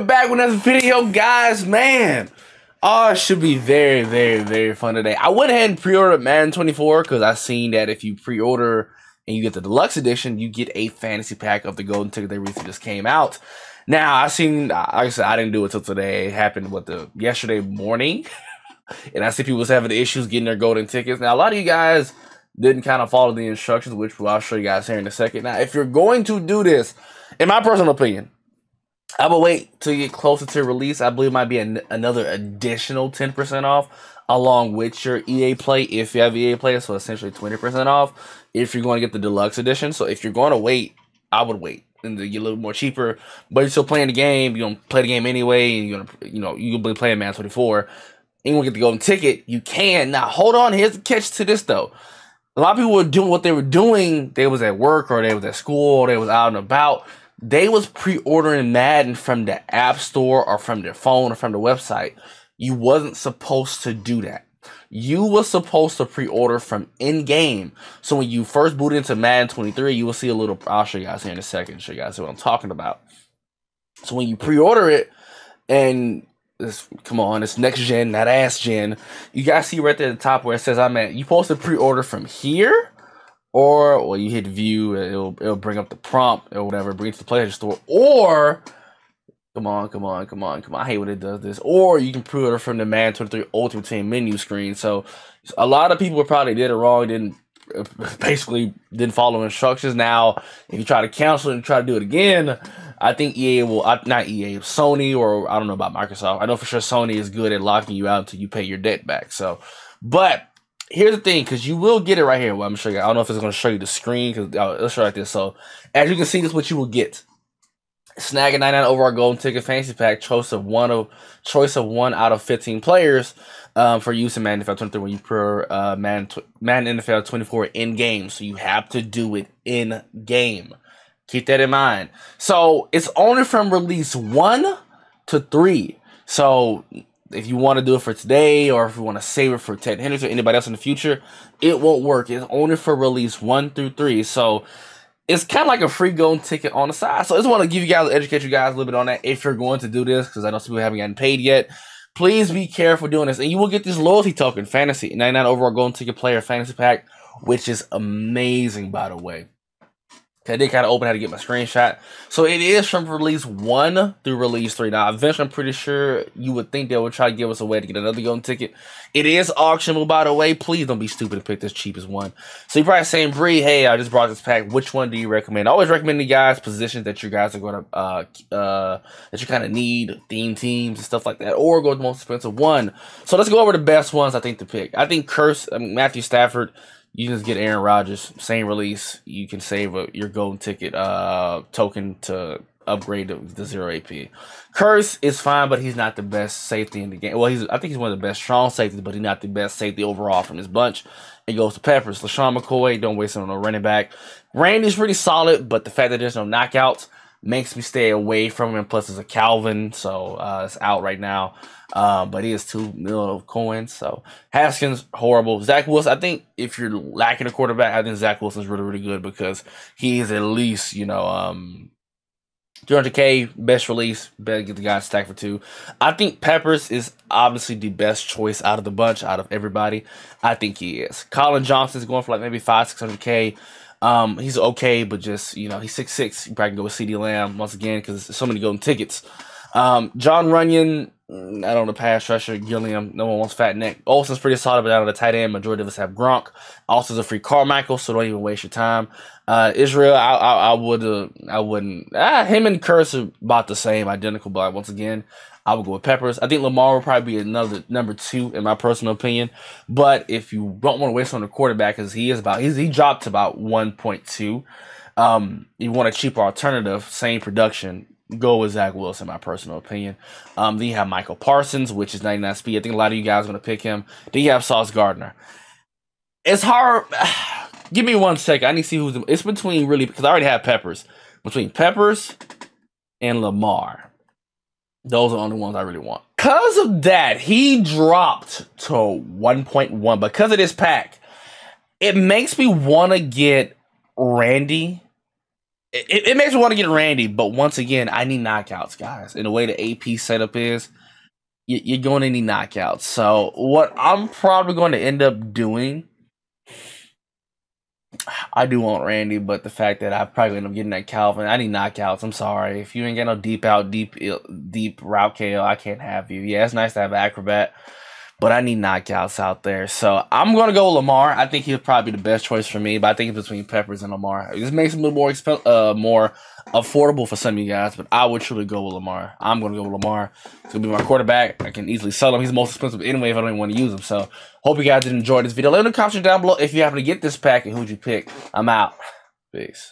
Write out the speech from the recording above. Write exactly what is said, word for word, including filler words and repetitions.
are back with another video, guys. Man, oh, it should be very, very, very fun today. I went ahead and pre-ordered Madden twenty-four because I seen that if you pre-order and you get the deluxe edition, you get a fantasy pack of the golden ticket that recently just came out. Now, I seen, like I said, I didn't do it till today. It happened what the yesterday morning, and I see people was having issues getting their golden tickets. Now, a lot of you guys didn't kind of follow the instructions, which I'll show you guys here in a second. Now, if you're going to do this, in my personal opinion, I would wait till you get closer to release. I believe it might be an, another additional ten percent off along with your E A Play if you have E A Play, so essentially twenty percent off if you're going to get the deluxe edition. So if you're going to wait, I would wait and get a little more cheaper, but you're still playing the game. You're going to play the game anyway, and you're going to, you know, you'll be playing Madden twenty-four. And you'll get the golden ticket. You can. Now, hold on. Here's the catch to this, though. A lot of people were doing what they were doing. They was at work, or they was at school, or they was out and about. They was pre-ordering Madden from the app store or from their phone or from the website. You wasn't supposed to do that. You were supposed to pre-order from in-game. So when you first boot into Madden twenty-three, you will see a little... I'll show you guys here in a second. Show you guys what I'm talking about. So when you pre-order it and... This, come on, it's next gen, not ass gen. You guys see right there at the top where it says I'm at. You supposed to pre-order from here, or well, you hit view, it'll it'll bring up the prompt or whatever, bring it to the PlayStation Store. Or come on, come on, come on, come on. I hate when it does this. Or you can pre-order from the Madden twenty-three Ultimate Team menu screen. So a lot of people probably did it wrong, didn't basically didn't follow instructions. Now, if you try to cancel and try to do it again, I think E A will, not E A, Sony, or I don't know about Microsoft. I know for sure Sony is good at locking you out until you pay your debt back. So, but here's the thing, because you will get it right here. Well, I'm sure you, I don't know if it's going to show you the screen, because oh, let's show right there. So, as you can see, this is what you will get. Snag a ninety-nine overall golden ticket fantasy pack, choice of one of choice of one out of fifteen players um, for use in Madden N F L twenty-three when you pre-order uh, Madden N F L twenty-four in game. So you have to do it in game. Keep that in mind. So it's only from release one to three. So if you want to do it for today, or if you want to save it for Ted Henderson or anybody else in the future, it won't work. It's only for release one through three. So it's kind of like a free golden ticket on the side. So I just want to give you guys, educate you guys a little bit on that if you're going to do this, because I know some people haven't gotten paid yet. Please be careful doing this. And you will get this loyalty token, fantasy, ninety-nine overall golden ticket player fantasy pack, which is amazing, by the way. I did kind of open how to get my screenshot. So it is from release one through release three. Now, eventually, I'm pretty sure you would think they would try to give us a way to get another golden ticket. It is auctionable, by the way. Please don't be stupid and pick this cheapest one. So you're probably saying, Bree, hey, I just brought this pack. Which one do you recommend? I always recommend the guys positions that you guys are going to, uh, uh, that you kind of need, theme teams and stuff like that, or go with the most expensive one. So let's go over the best ones I think to pick. I think Curse, I mean, Matthew Stafford. You can just get Aaron Rodgers, same release. You can save a, your golden ticket uh, token to upgrade the, the zero A P. Curse is fine, but he's not the best safety in the game. Well, he's I think he's one of the best strong safeties, but he's not the best safety overall from this bunch. It goes to Peppers. LeSean McCoy, don't waste it on no running back. Randy's pretty solid, but the fact that there's no knockouts makes me stay away from him. Plus, it's a Calvin, so uh, it's out right now. Uh, but he is two million coins. So Haskins, horrible. Zach Wilson, I think if you're lacking a quarterback, I think Zach Wilson's really, really good because he is at least, you know, um, two hundred K, best release. Better get the guy stacked for two. I think Peppers is obviously the best choice out of the bunch, out of everybody. I think he is. Collin Johnson's going for like maybe five, six hundred K. Um, he's okay, but just, you know, he's six six. You probably can go with CeeDee Lamb once again because there's so many golden tickets. Um, John Runyon, I don't know, pass rusher. Gilliam, no one wants fat neck. Olsen's pretty solid, but out of the tight end, majority of us have Gronk. Alson's a free Carmichael, so don't even waste your time. Uh, Israel, I, I, I would, uh, I wouldn't. Ah, him and Curse are about the same, identical, but once again, I would go with Peppers. I think Lamar will probably be another number two in my personal opinion. But if you don't want to waste on the quarterback, because he is about, he's, he dropped about one point two. Um, you want a cheaper alternative, same production. Go with Zach Wilson, my personal opinion. Um, then you have Michael Parsons, which is ninety-nine speed. I think a lot of you guys are going to pick him. Then you have Sauce Gardner. It's hard. Give me one second. I need to see who's the, it's between really, because I already have Peppers. Between Peppers and Lamar. Those are the only ones I really want. Because of that, he dropped to one point one. Because of this pack, it makes me want to get Randy It, it makes me want to get Randy, but once again, I need knockouts, guys. And the way the A P setup is, you, you're going to need knockouts. So what I'm probably going to end up doing, I do want Randy, but the fact that I probably end up getting that Calvin, I need knockouts. I'm sorry. If you ain't got no deep out, deep deep route K O, I can't have you. Yeah, it's nice to have Acrobat, but I need knockouts out there. So I'm going to go Lamar. I think he'll probably be the best choice for me, but I think it's between Peppers and Lamar. This makes him a little more, exp uh, more affordable for some of you guys, but I would truly go with Lamar. I'm going to go with Lamar. It's going to be my quarterback. I can easily sell him. He's the most expensive anyway if I don't even want to use him. So hope you guys did enjoy this video. Let me know in the comments down below if you happen to get this pack and who'd you pick. I'm out. Peace.